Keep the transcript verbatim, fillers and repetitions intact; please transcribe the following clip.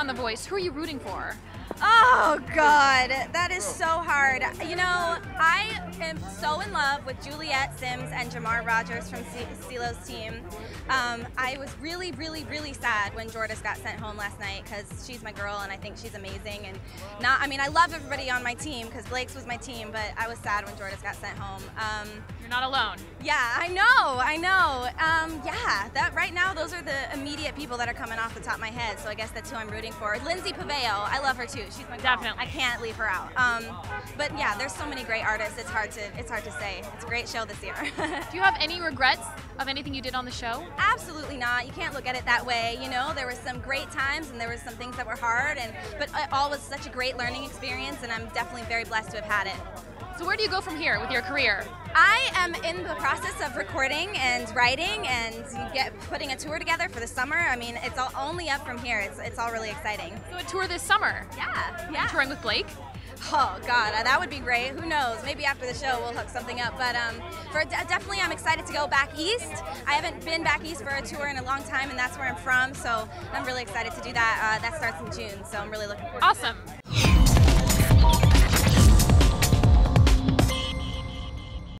on The Voice, who are you rooting for? Oh, God, that is so hard. You know, I am so in love with Juliette Sims and Jamar Rogers from CeeLo's team. Um, I was really, really, really sad when Jordis got sent home last night because she's my girl and I think she's amazing. And not, I mean, I love everybody on my team because Blake's was my team, but I was sad when Jordis got sent home. Um, You're not alone. Yeah, I know, I know. Um, yeah, that right now, those are the immediate people that are coming off the top of my head, so I guess that's who I'm rooting for. Lindsay Paveo, I love her too. She's my girl. Definitely. I can't leave her out. Um, but yeah, there's so many great artists. It's hard to it's hard to say. It's a great show this year. Do you have any regrets of anything you did on the show? Absolutely not. You can't look at it that way. You know, there were some great times and there were some things that were hard, and but it all was such a great learning experience, and I'm definitely very blessed to have had it. So where do you go from here with your career? I am in the process of recording and writing and get, putting a tour together for the summer. I mean, it's all only up from here. It's, it's all really exciting. So a tour this summer? Yeah, yeah. You're touring with Blake? Oh, God, that would be great. Who knows? Maybe after the show we'll hook something up. But um, for, definitely I'm excited to go back east. I haven't been back east for a tour in a long time, and that's where I'm from. So I'm really excited to do that. Uh, that starts in June, so I'm really looking forward to it. Awesome.